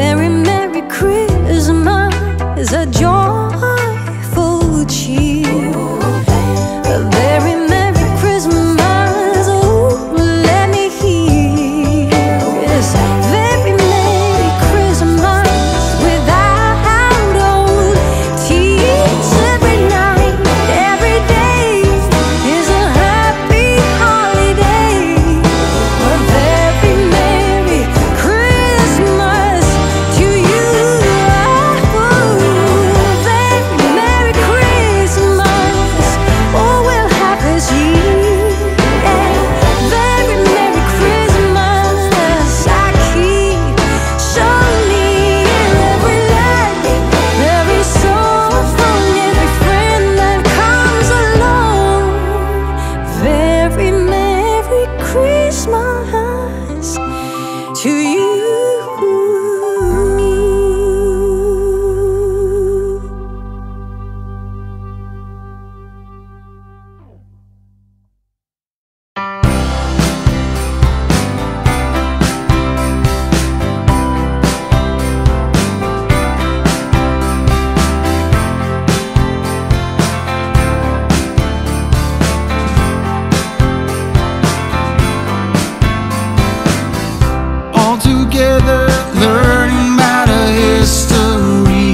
Merry, Merry Christmas is a joyful cheer. A very Merry Christmas, oh, let me hear. Yes, very Merry Christmas without old tears. Every night, every day is a happy holiday. A very Merry Christmas to you. Oh, very Merry Christmas, oh, we'll have this year. Christmas to you. Together, learning about a history,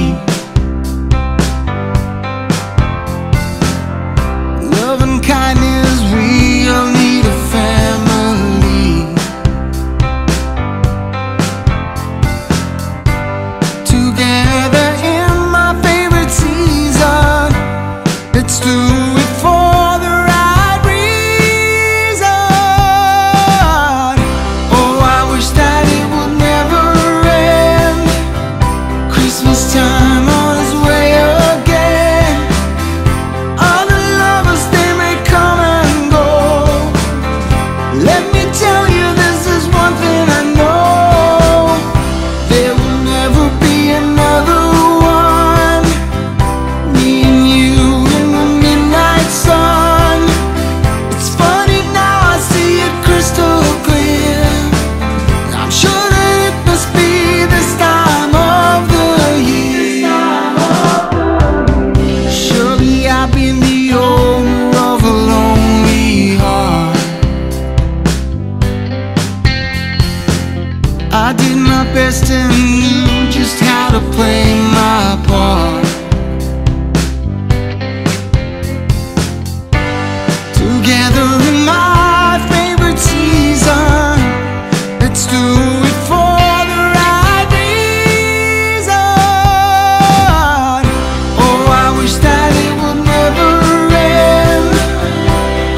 love and kindness, we all need a family. Together in my favorite season, let's do it for the right reason. Oh, I wish that Christmas time on its way again. All the lovers, they may come and go. Let me tell you, this is one thing I know. There will never be another one, me and you in the midnight sun. It's funny now, I see it crystal clear. I'm sure that it must be this time of the I did my best and knew just how to play my part. Together in my favorite season, let's do it for the right reason. Oh, I wish that it would never end.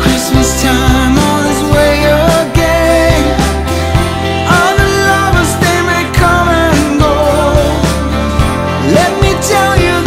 Christmas time on its way up. Tell you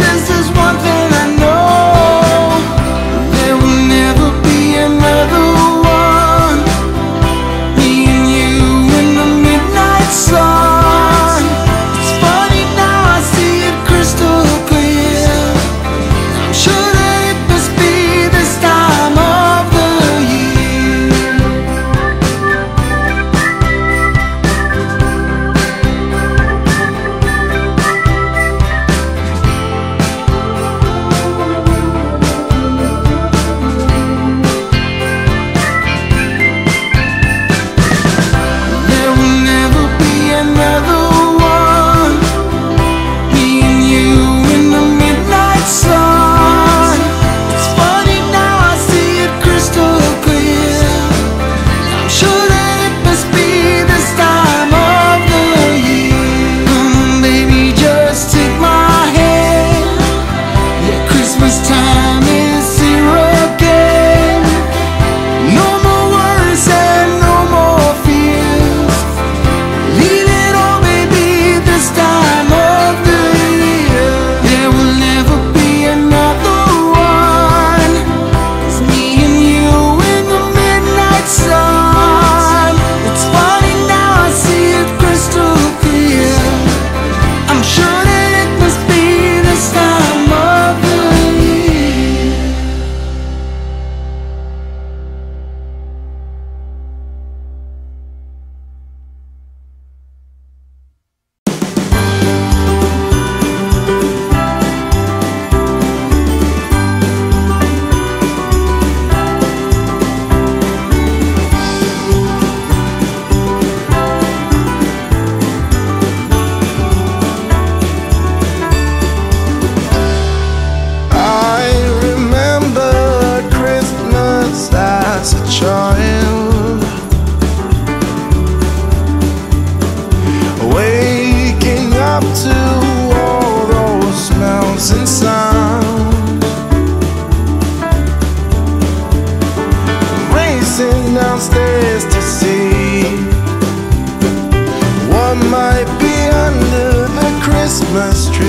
my street.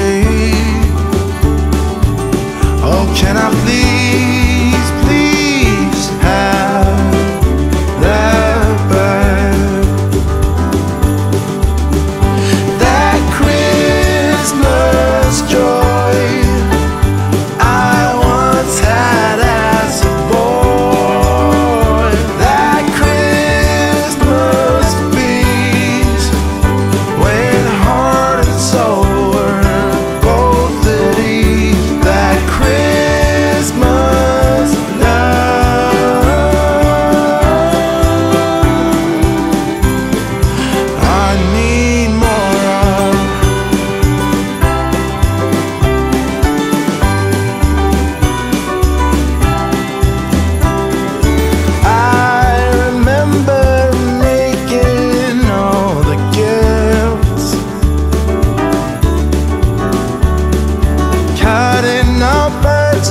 Oh, can I please, please have that bird, that Christmas joy I once had as a boy, that Christmas peace when heart and soul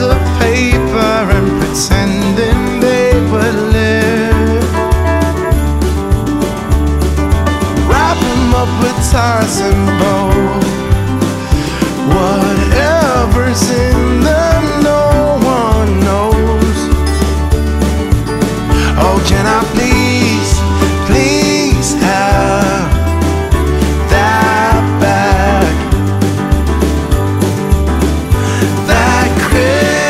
of paper and pretending they would live, wrap them up with ties and bows. Whatever's in them no one knows. Oh, can I please, please have that back, that Christmas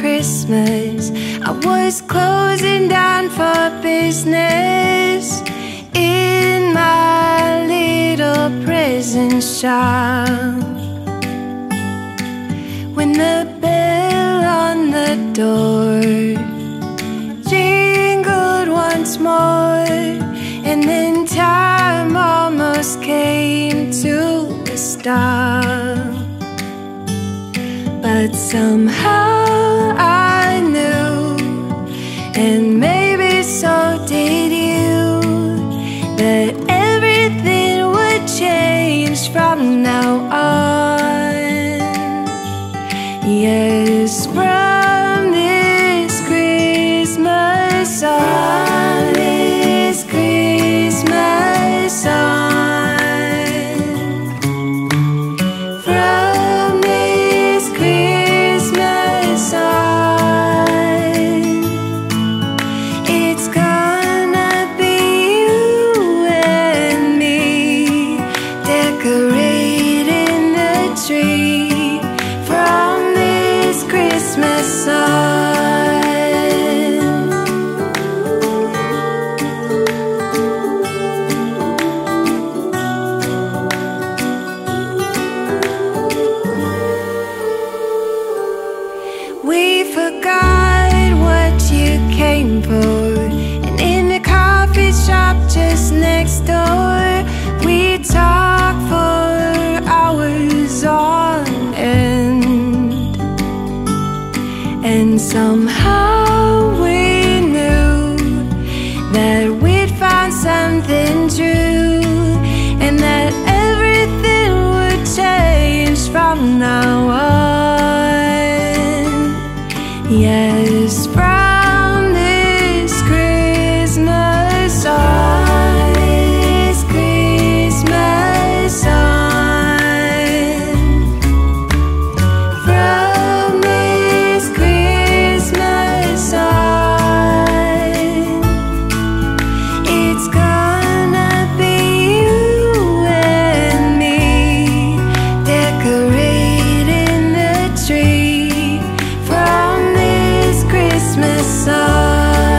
Christmas. I was closing down for business in my little prison shop, when the bell on the door jingled once more, and then time almost came to a stop. But somehow I knew, and maybe so did you, that everything would change from now on. Yes, from this Christmas on, this Christmas on. From this Christmas on. Somehow we knew that we'd find something true, and that everything would change from now on. Yes, from this Christmas on, this Christmas on. From this Christmas on,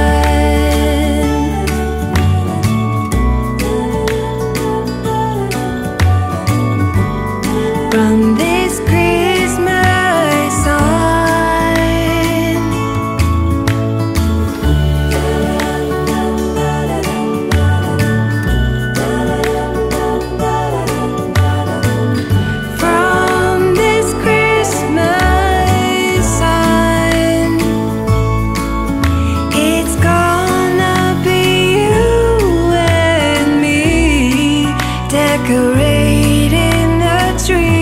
from this Christmas on, it's gonna be you and me decorating the tree.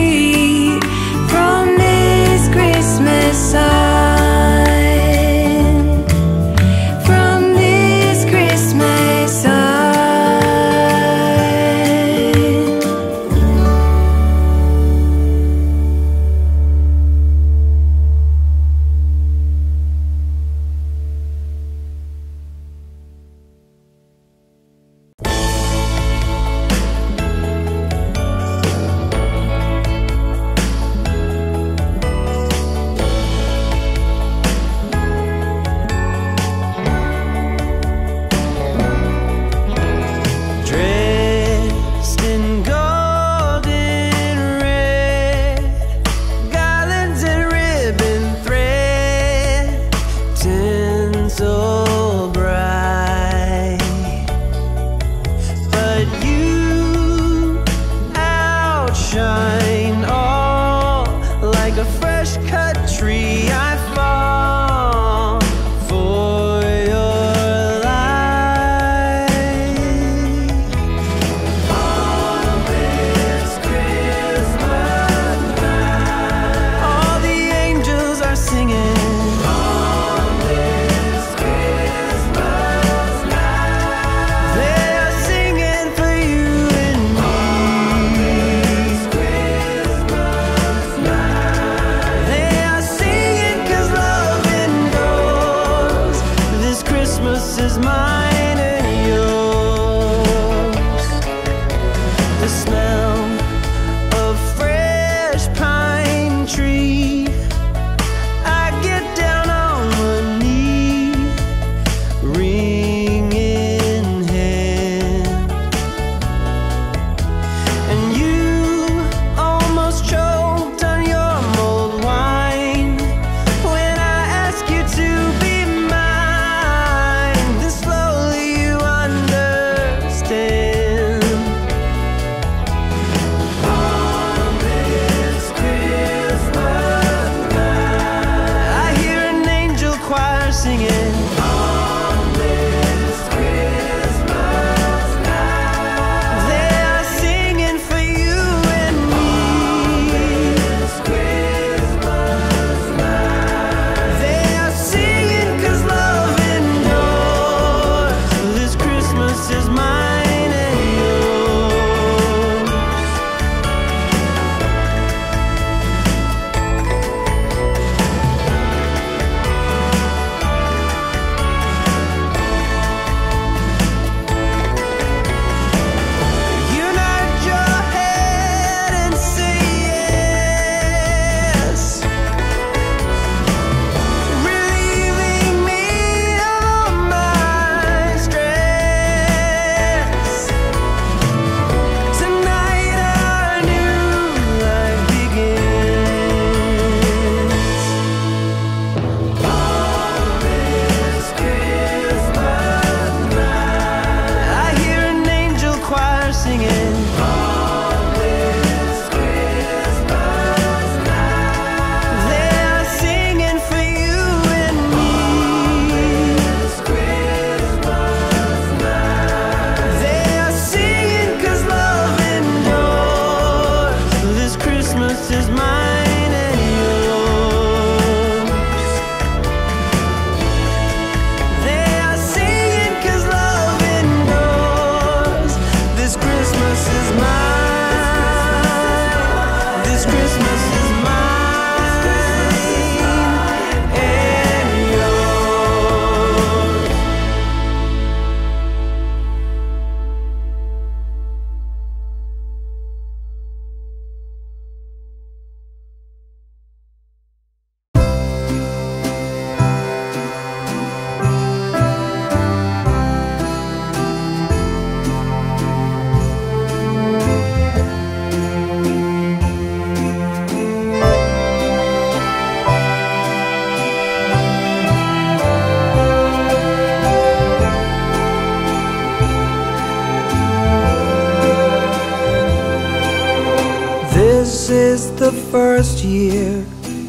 the first year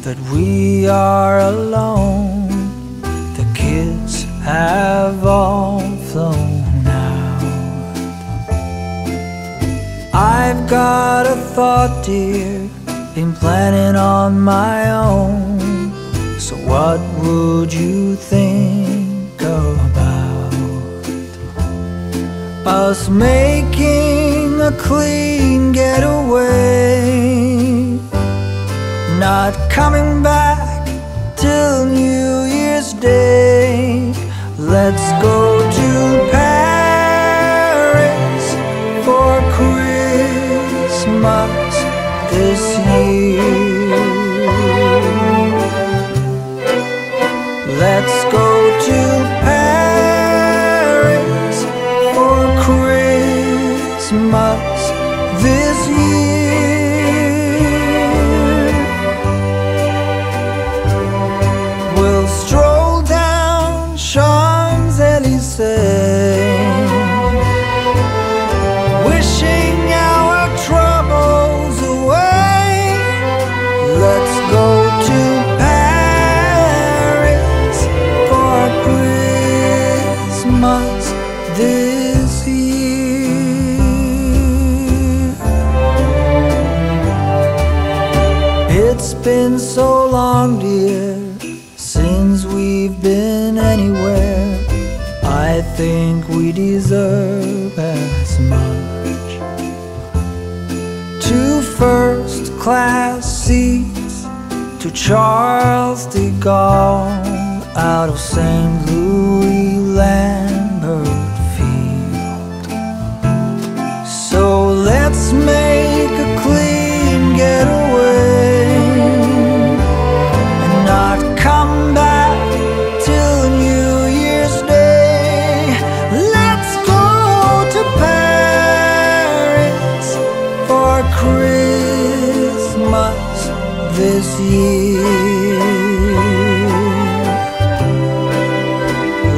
that we are alone. The kids have all flown out. I've got a thought, dear, been planning on my own. So what would you think about us making a clean getaway, not coming back till New Year's Day? Let's go to Paris for Christmas this year. Let's go to Paris for Christmas this year. We'll stroll down Champs-Élysées, wishing our troubles away. Let's go to this year. It's been so long, dear, since we've been anywhere. I think we deserve as much. 2 first-class seats to Charles de Gaulle out of St. Louis Lambert. So let's make a clean getaway and not come back till New Year's Day. Let's go to Paris for Christmas this year.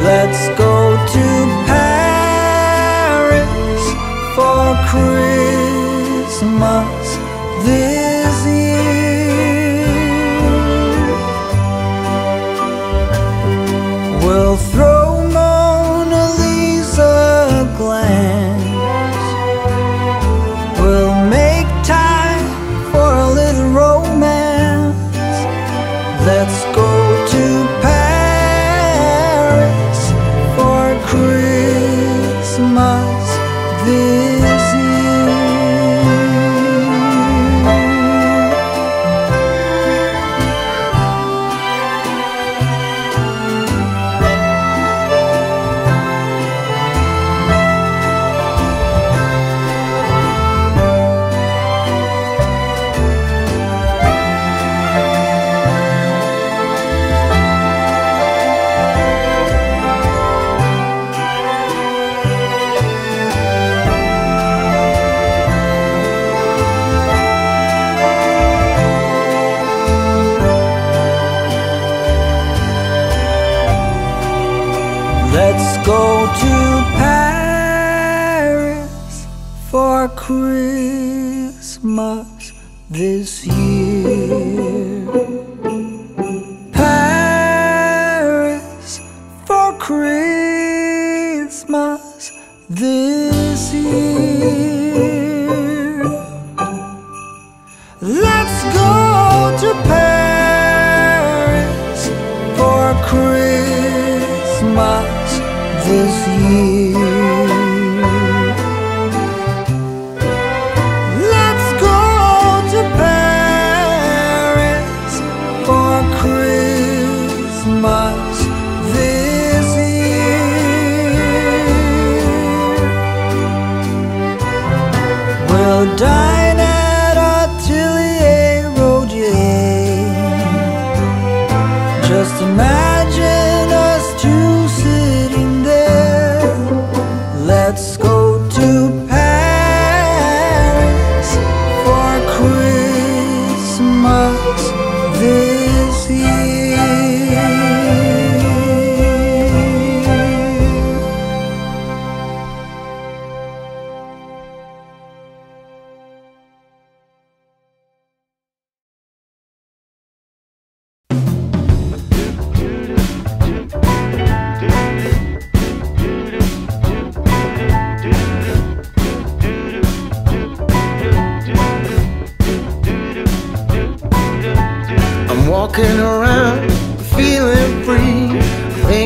Let's go to Paris for Christmas this year. We'll throw Mona Lisa a glance. We'll make time for a little romance. Let's go to Paris for Christmas this Let's go to Paris for Christmas this year. Paris for Christmas this year. Let's go to Paris for Christmas this year. Let's go to Paris for Christmas this year. We'll dine at Atelier Roger. Just imagine us two sitting there.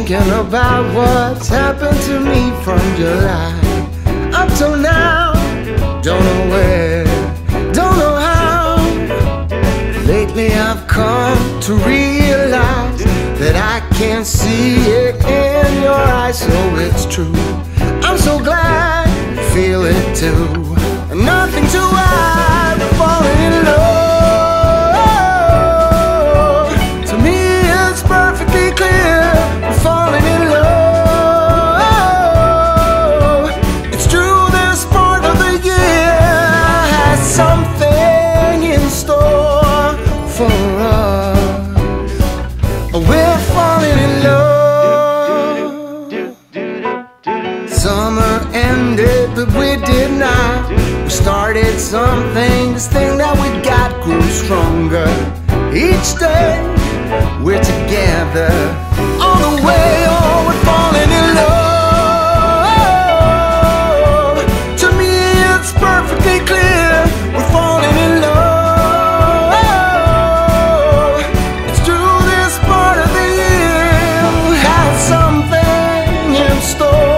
thinking about what's happened to me from July up till now. Don't know where, don't know how. Lately I've come to realize that I can't see it in your eyes, so it's true. I'm so glad you feel it too. Nothing to hide, I'm falling in love. Summer ended, but we did not. We started something, this thing that we got grew stronger. Each day, we're together, all the way, oh, we're falling in love. To me, it's perfectly clear, we're falling in love. It's through this part of the year, we have something in store.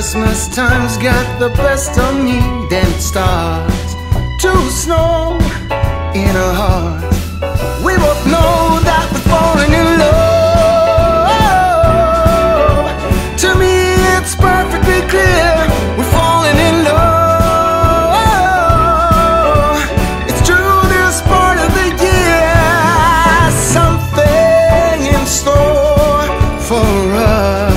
Christmas time's got the best of me, then it starts to snow in our hearts. We both know that we're falling in love. To me, it's perfectly clear, we're falling in love. It's true, this part of the year has something in store for us.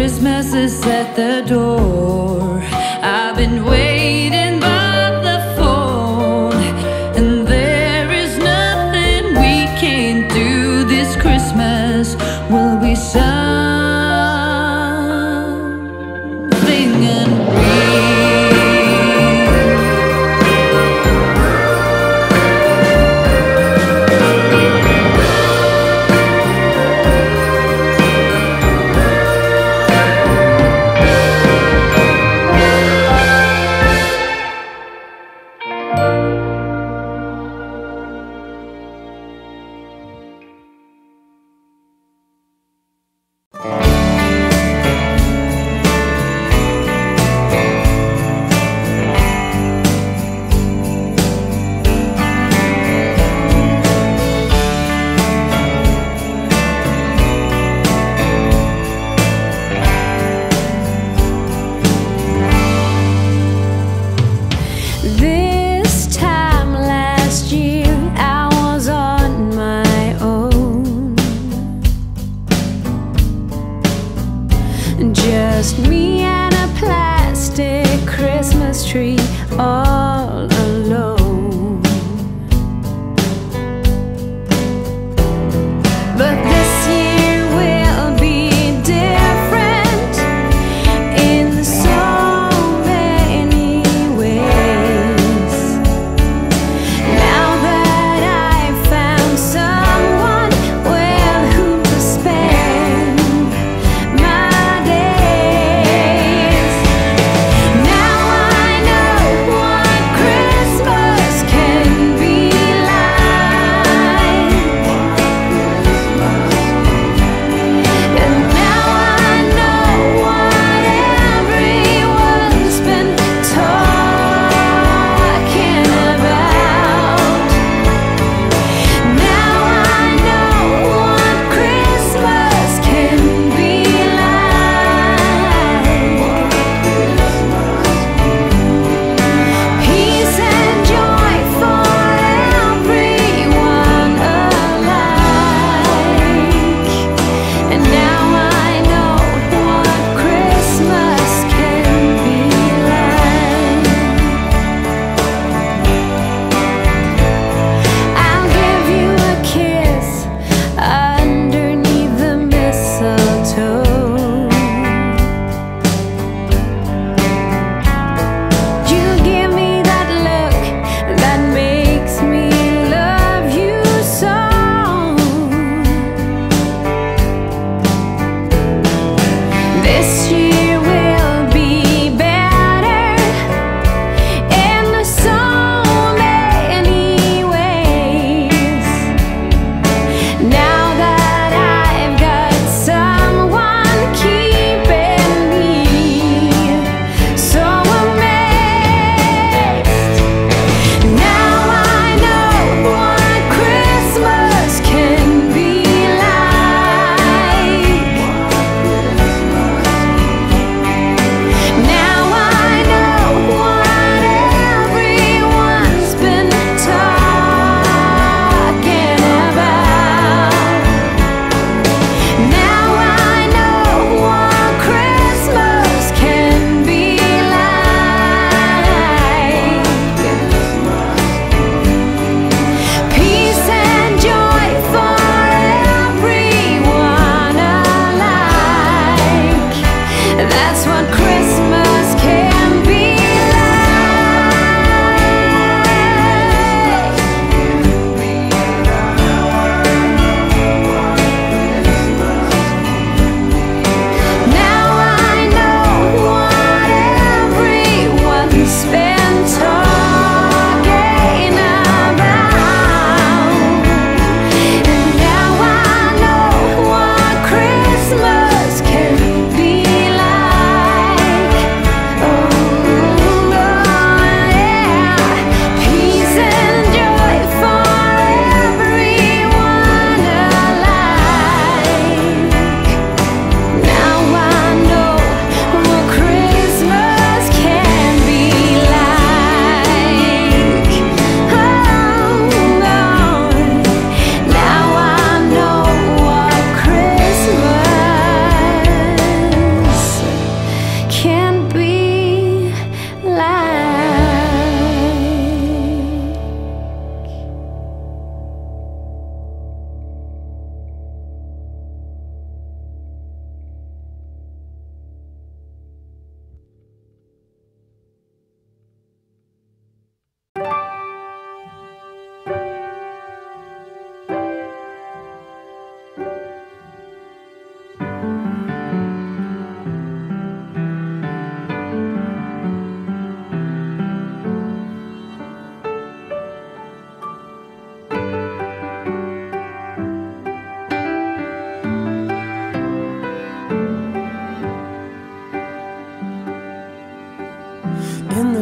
Christmas is at the door. I've been waiting by the phone, and there is nothing we can do this Christmas. Will be something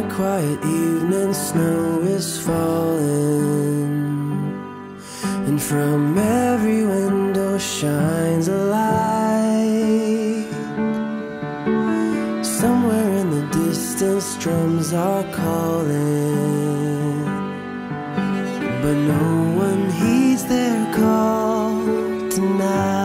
quiet evening, snow is falling, and from every window shines a light. Somewhere in the distance, drums are calling, but no one heeds their call tonight.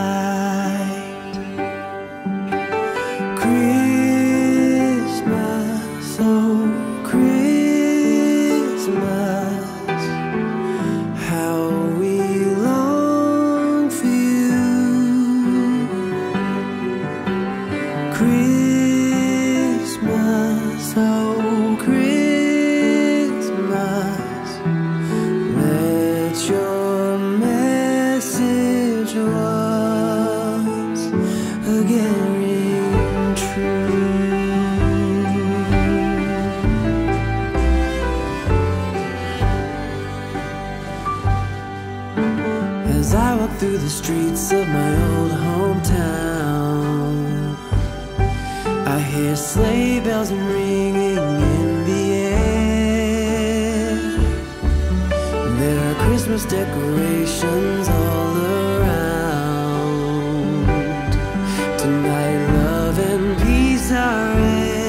Through the streets of my old hometown, I hear sleigh bells ringing in the air. There are Christmas decorations all around. Tonight love and peace are everywhere.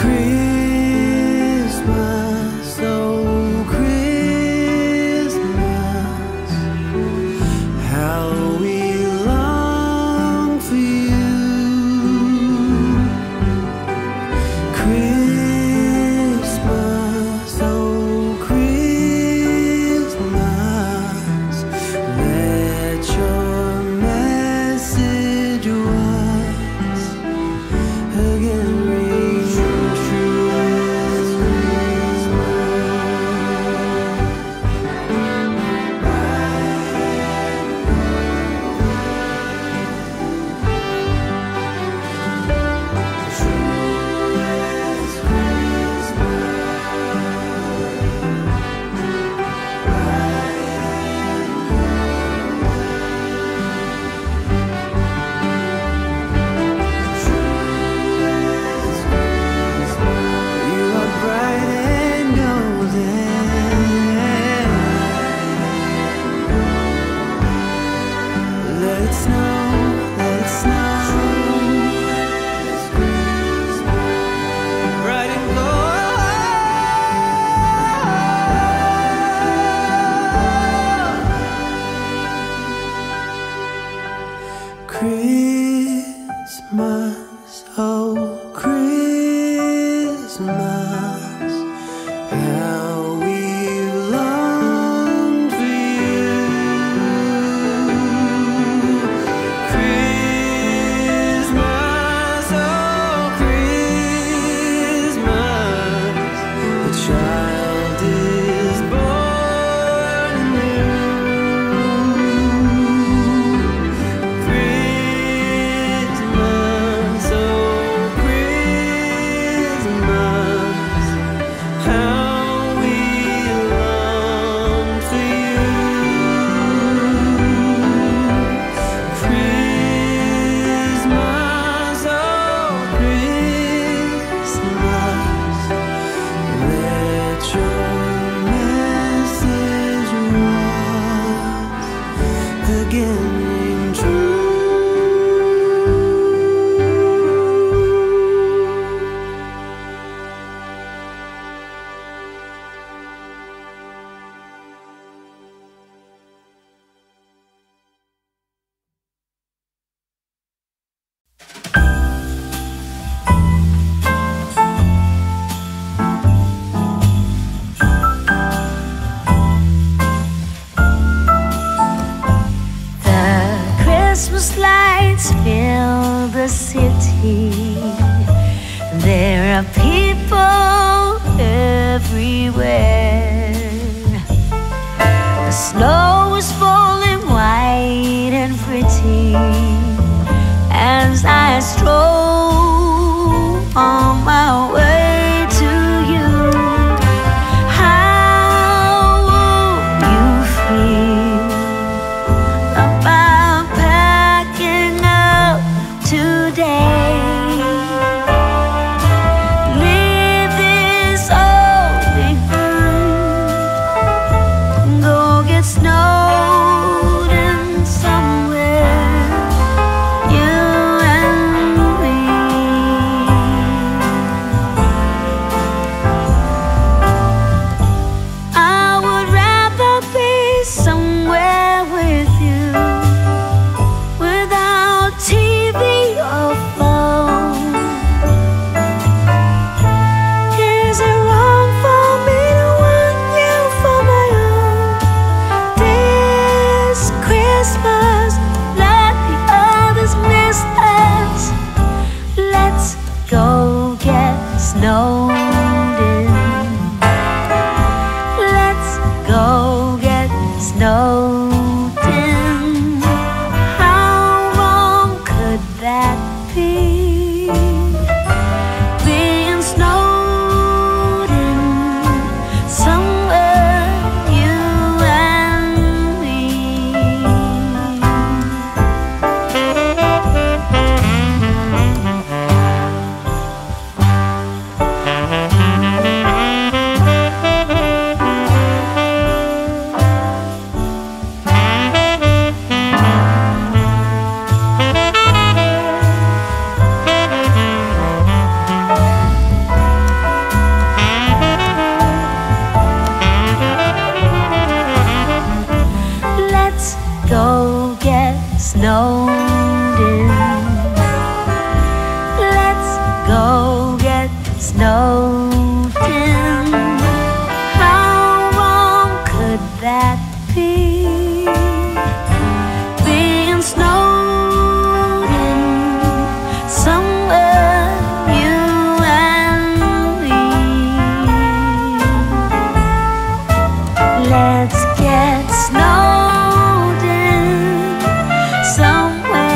Christmas, oh Christmas, oh Christmas, how we long for you. Christmas, oh Christmas, the child is born anew. City, there are people everywhere. The snow is falling white and pretty as I stroll on my way. Day. snowed in. Let's go get snowed in. How wrong could that be? Being snowed in somewhere you and me. Let's get snowed in somewhere.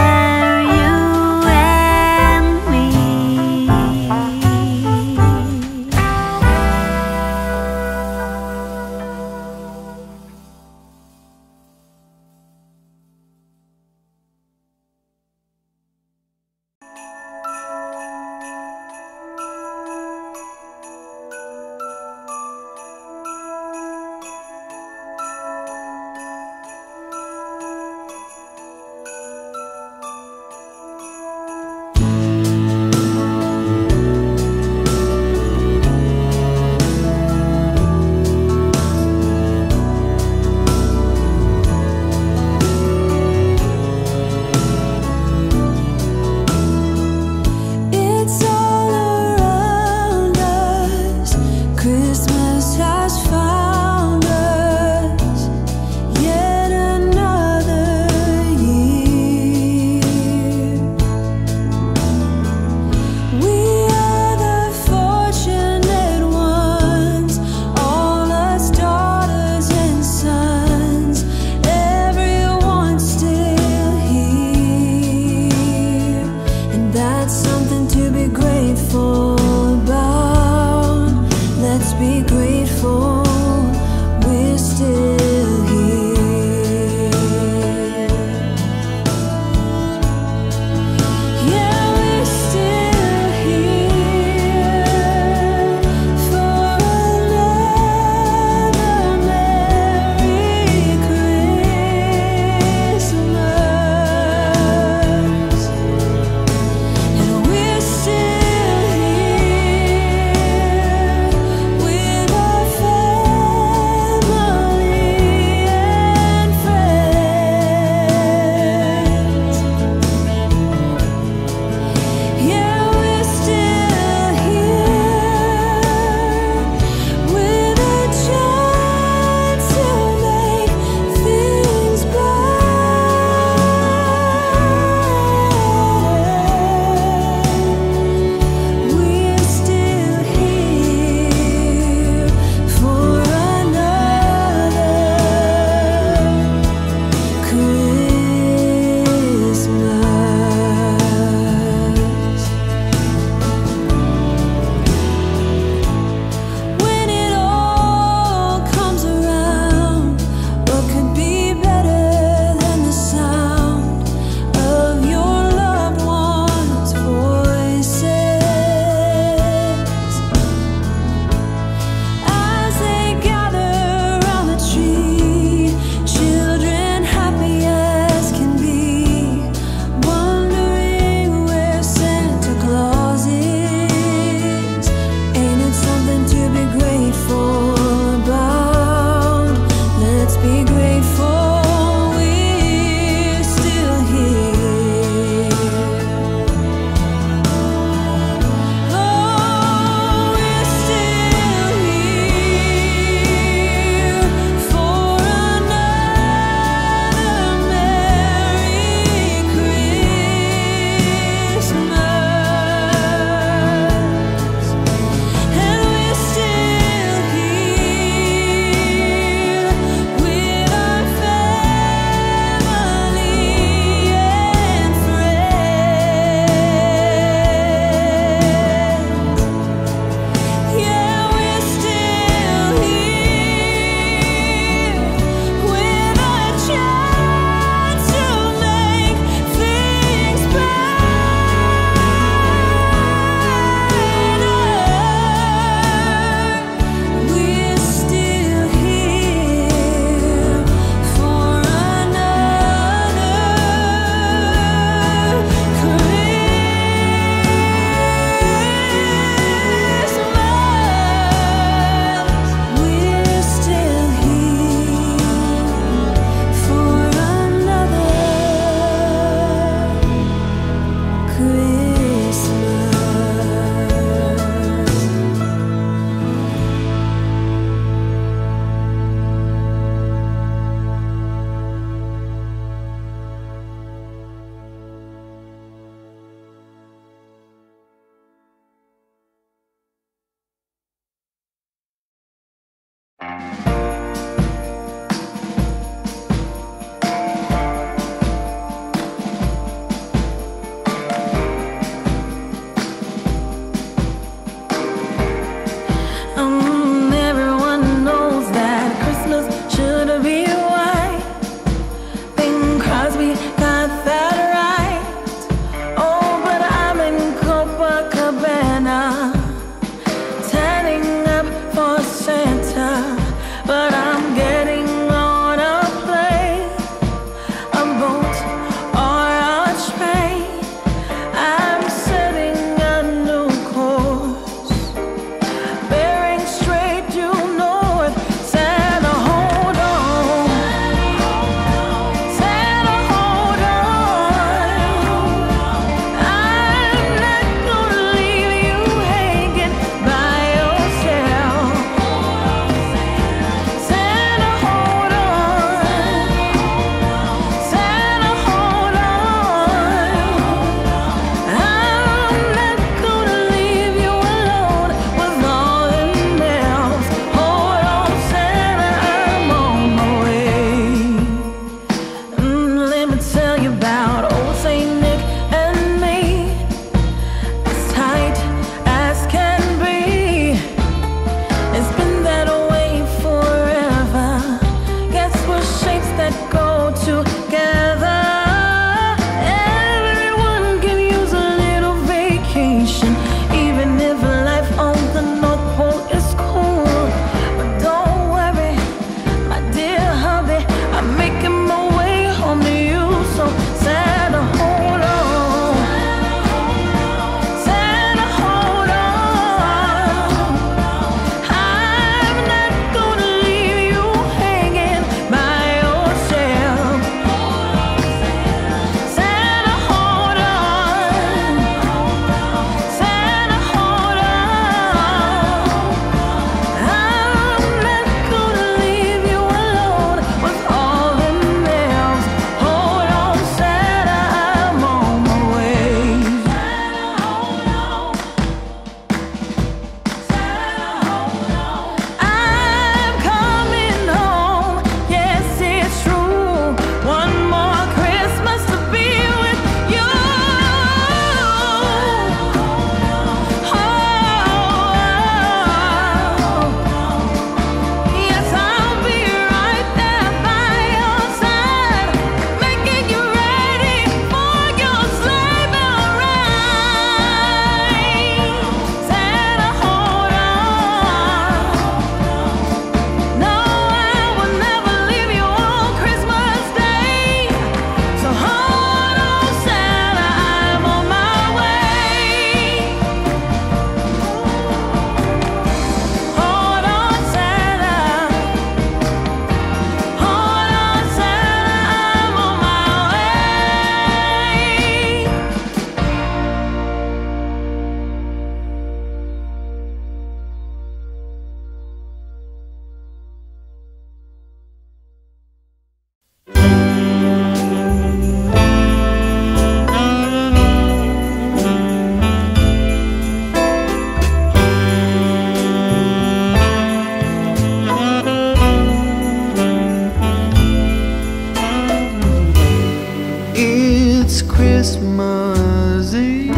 it's Christmas Eve,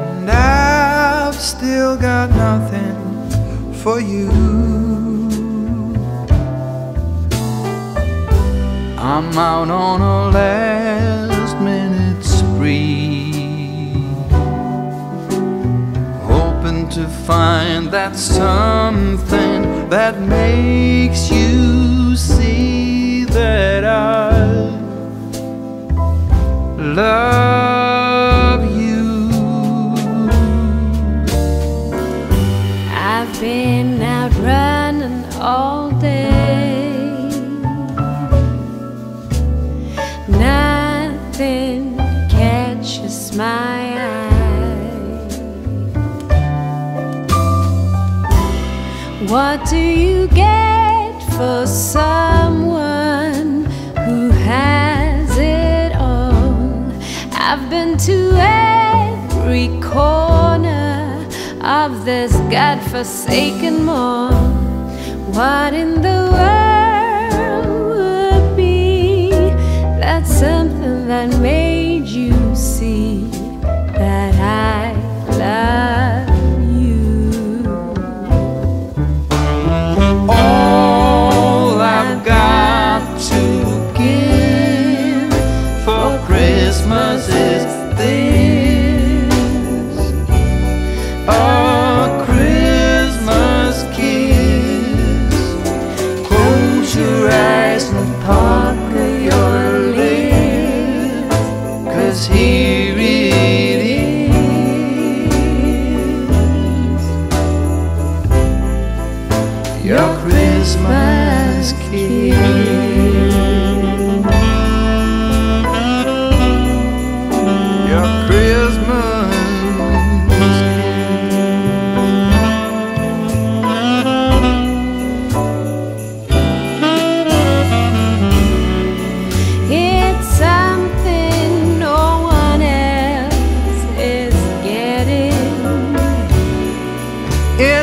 and I've still got nothing for you. I'm out on a last minute spree, hoping to find that something that makes you see that I love you. I've been out running all day, nothing catches my eye. What do you get for someone has it all? I've been to every corner of this godforsaken mall. What in the world would be that something that made you see that I love you? All I've got to Christmas is this, a Christmas kiss. Close your eyes and pucker your lips, 'cause here it is, your Christmas kiss.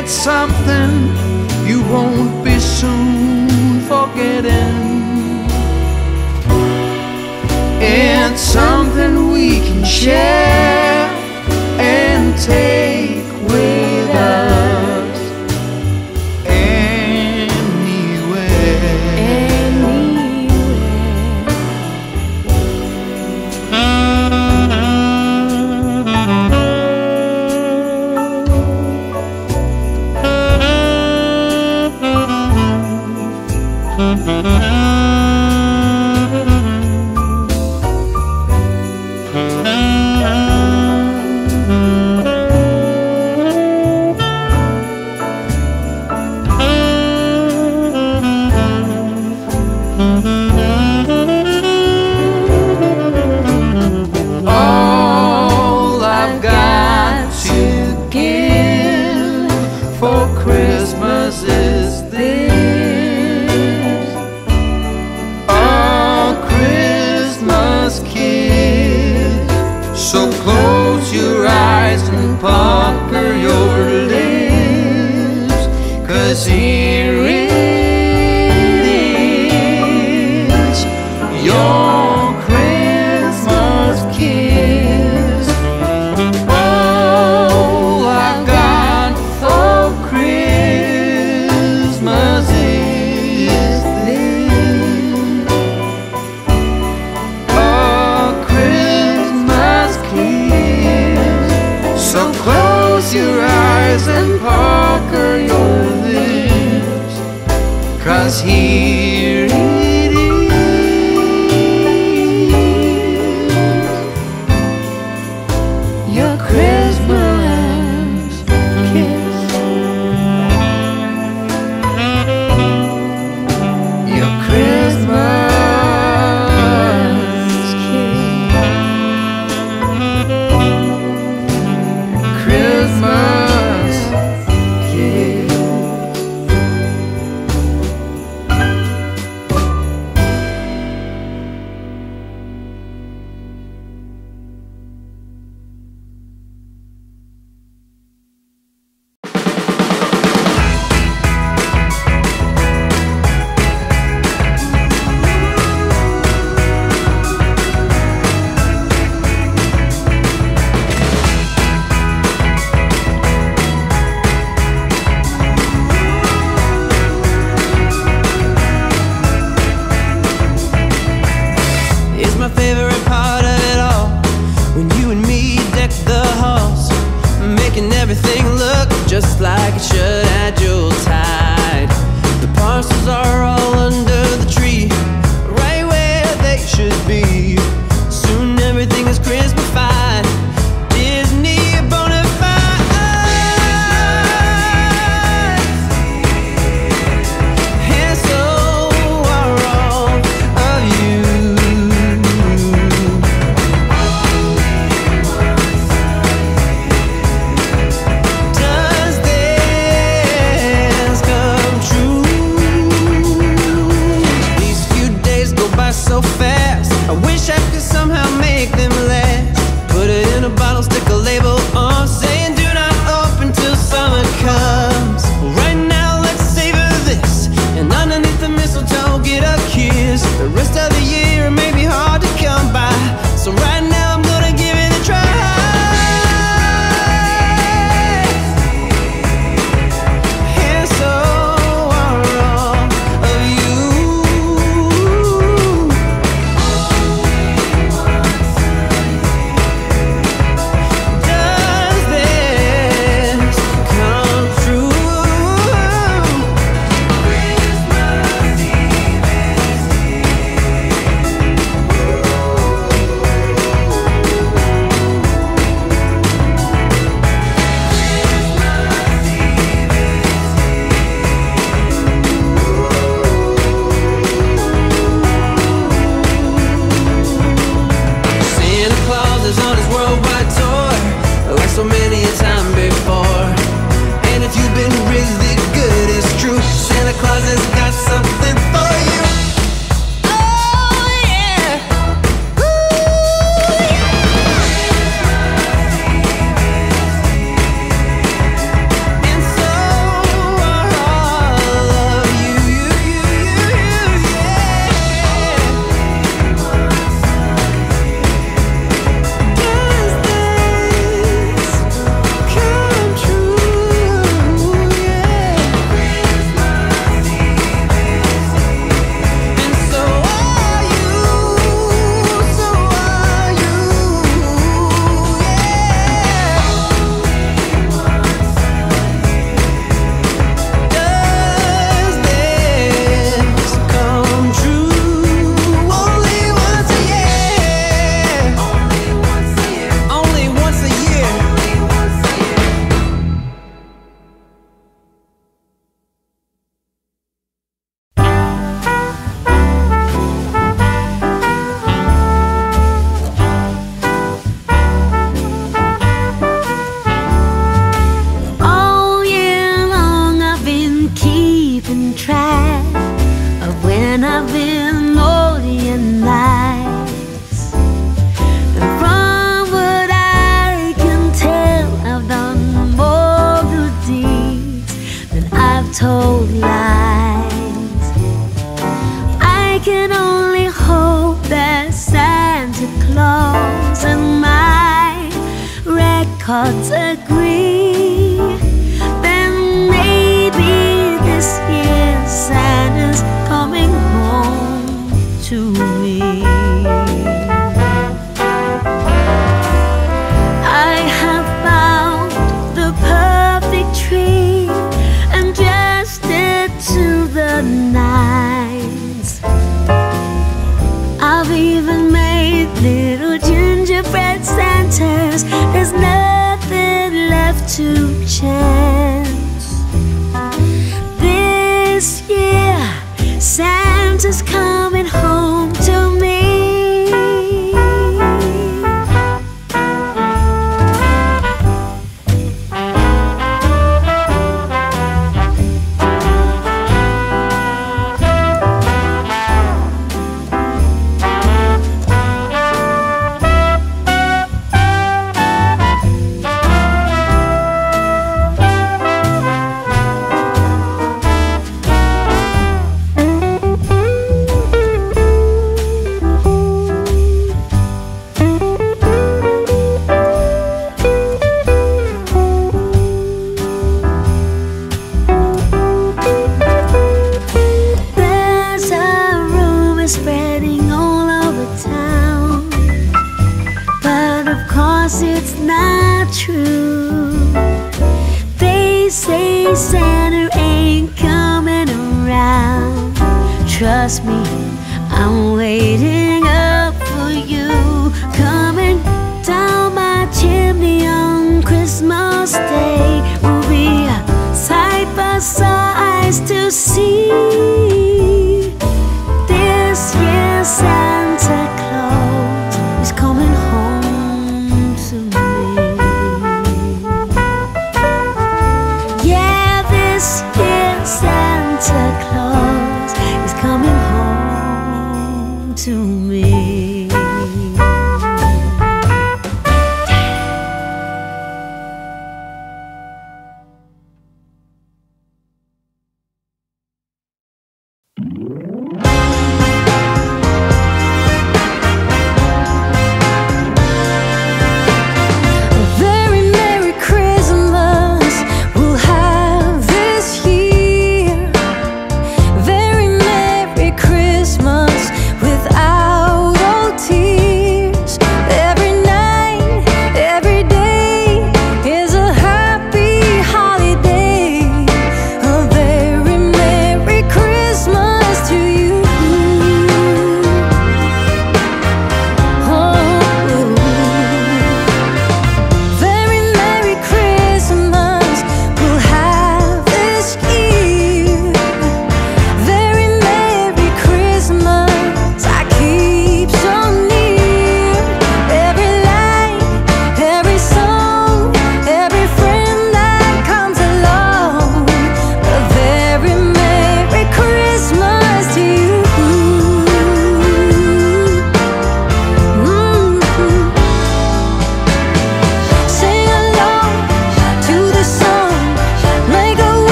It's something you won't be soon forgetting. It's something we can share and take with us anywhere. All I've got to give for Christmas is this. So close your eyes and pucker your lips, 'cause here it is, your Christmas kiss. All I've got for Christmas is this, a Christmas kiss. So close your eyes and pucker your lips, 'cause here it is, your Christmas kiss. Your Christmas Christmas, yeah. so fast. I wish I could somehow make them last. Put it in a bottle, stick a label on, saying do not open till summer comes. Right now, let's savor this, and underneath the mistletoe, get a kiss. The rest of the year it may be hard to come by, so right now. to me. Christmas without a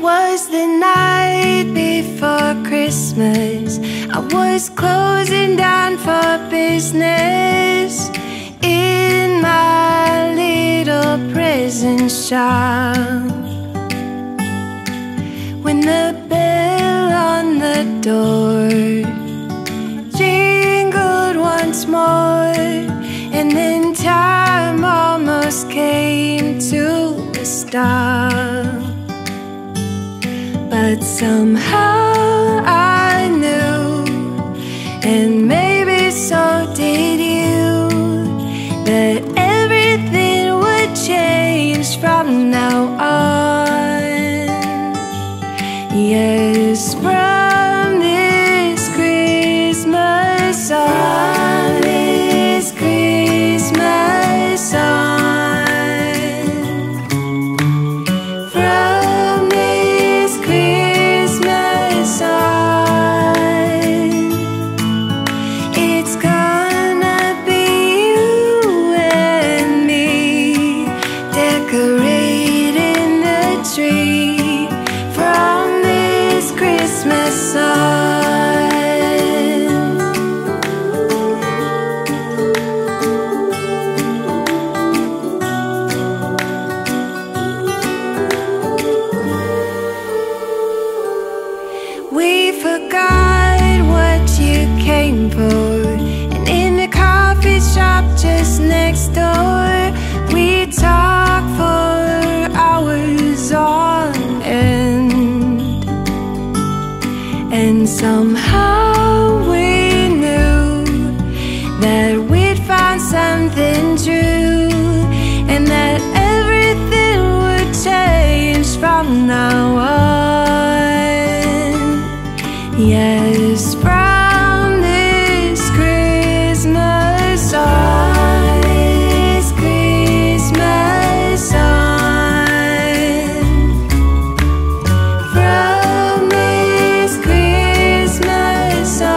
was the night before Christmas. I was closing down for business in my little prison shop, when the bell on the door jingled once more, and then time almost came to a stop. But somehow I knew, and maybe so did you, that everything would change from now on. Yes, from this Christmas on, from this Christmas on. Somehow we knew that we'd find something true, and that everything would change from now on. Yes, from this Christmas on, from this Christmas on.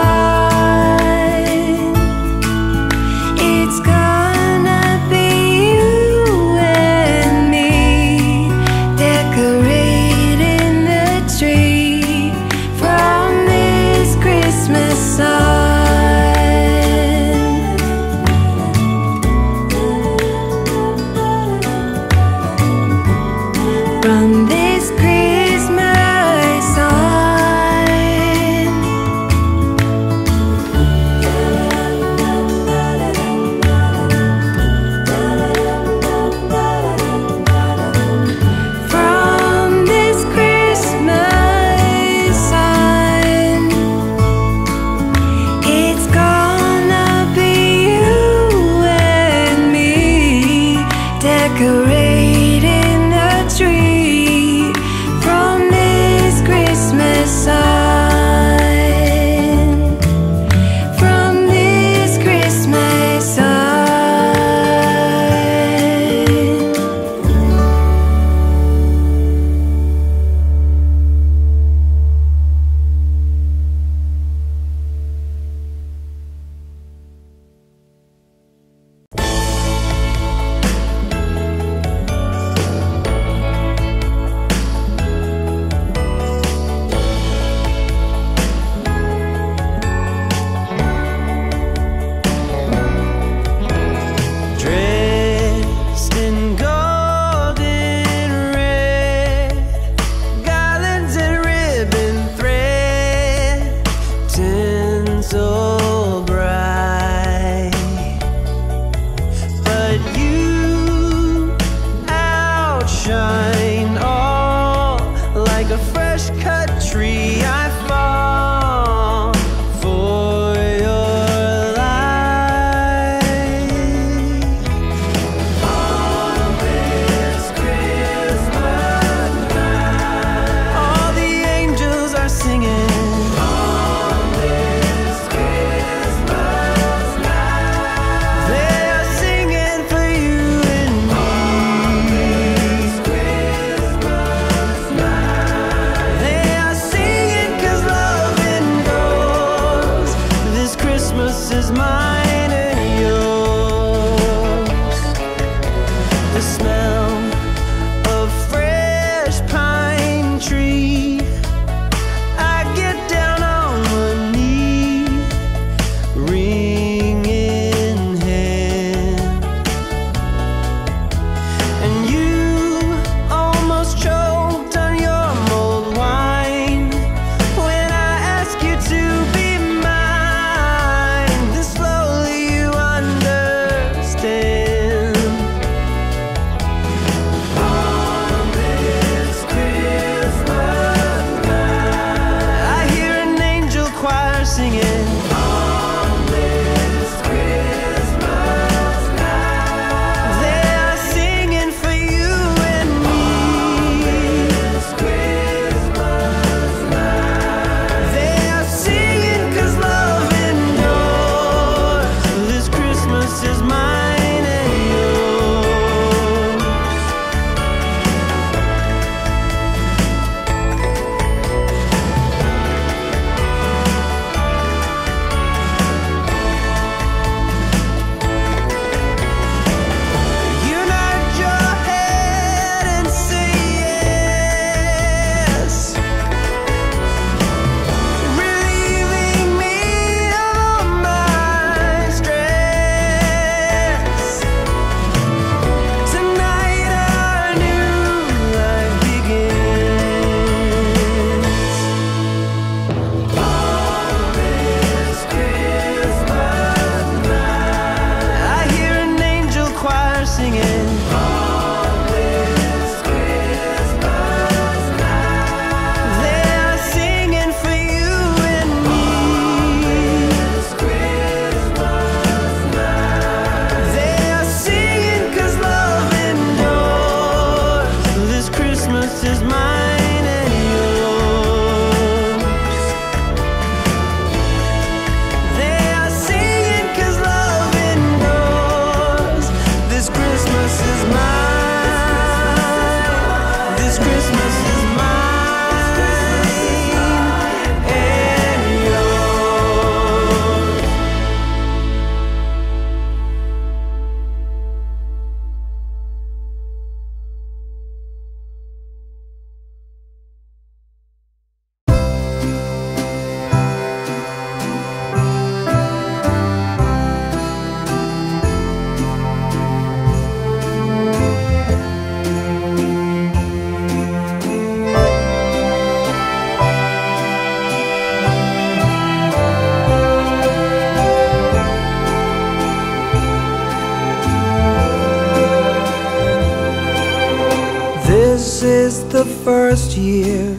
the first year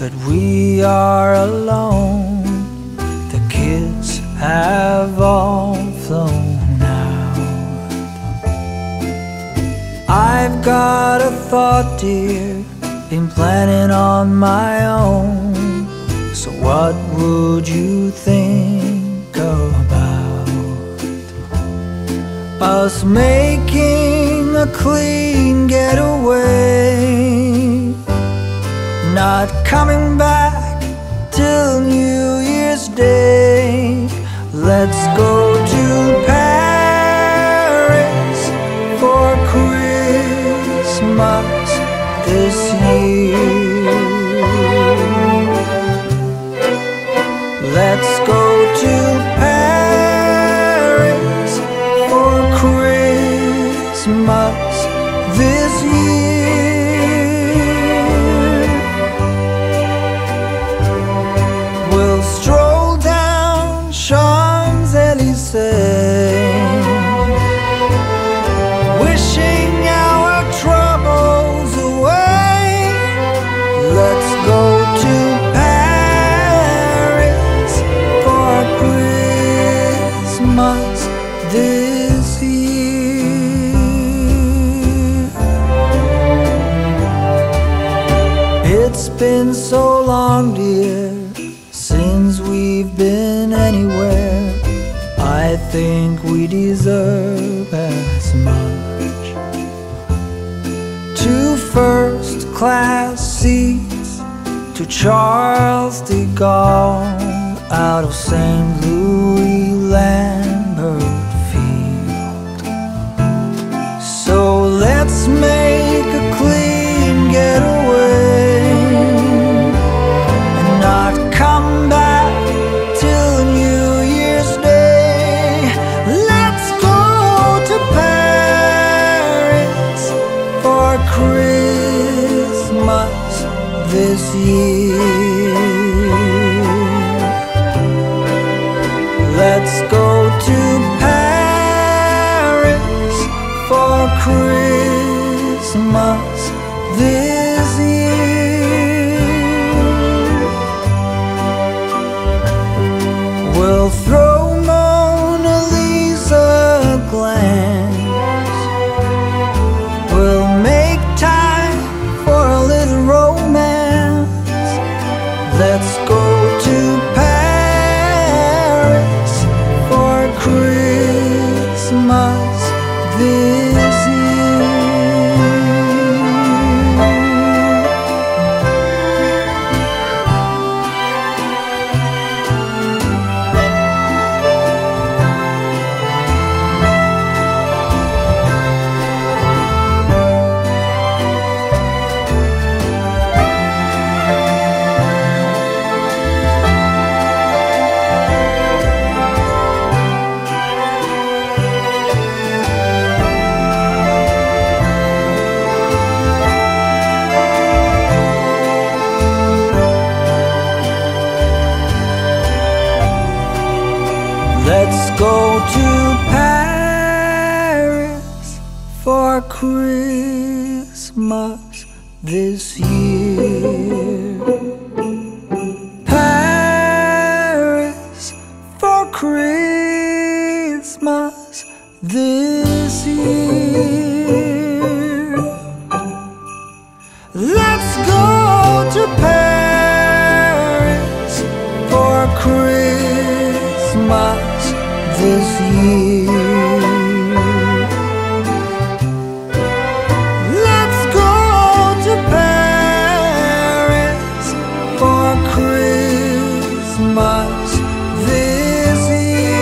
that we are alone. The kids have all flown out. I've got a thought, dear, been planning on my own. So what would you think about us making a clean getaway, not coming back till New Year's Day? Let's go to Paris for Christmas this year. Let's go to Paris for Christmas this year. We'll stroll down Champs-Élysées, wishing our troubles away. Let's go to this year. It's been so long, dear, since we've been anywhere. I think we deserve as much. 2 first-class seats to Charles de Gaulle out of St. Louis Lambert Field. So let's make a clean getaway and not come back till New Year's Day. Let's go to Paris for Christmas this year. Let's go to Paris for Christmas this year. We'll throw Mona Lisa a glance. We'll make time for a little romance. Let's go to Paris this Let's go to Paris for Christmas this year. Paris for Christmas this year. Let's go to Paris for Christmas this year. Let's go to Paris for Christmas this year.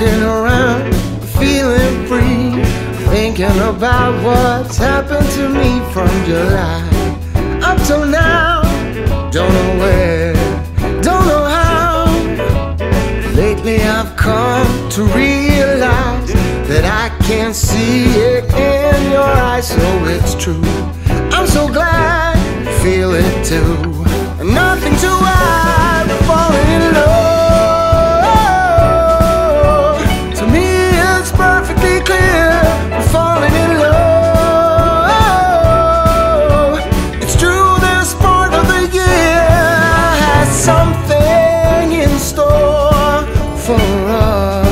walking around, feeling free, thinking about what's happened to me from July up till now. Don't know where, don't know how. Lately I've come to realize that I can't see it in your eyes, so it's true. I'm so glad you feel it too. Nothing to hide, we're falling in love. To me it's perfectly clear, we're falling in love. It's true, this part of the year has something in store for us.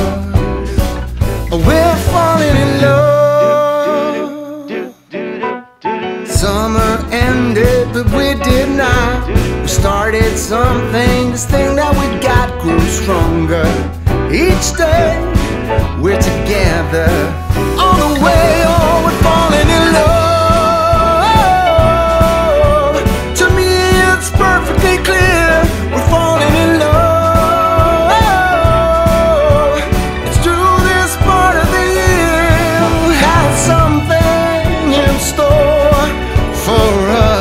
We're falling in love. Summer ended, but we did not. We started something, this thing that we got grew stronger. Each day we're together, all the way, oh, we're falling in love. To me it's perfectly clear, we're falling in love. It's true, this part of the year has something in store for us.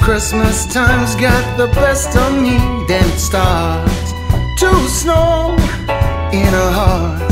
Christmas time's got the best of me, then it starts to snow in our heart.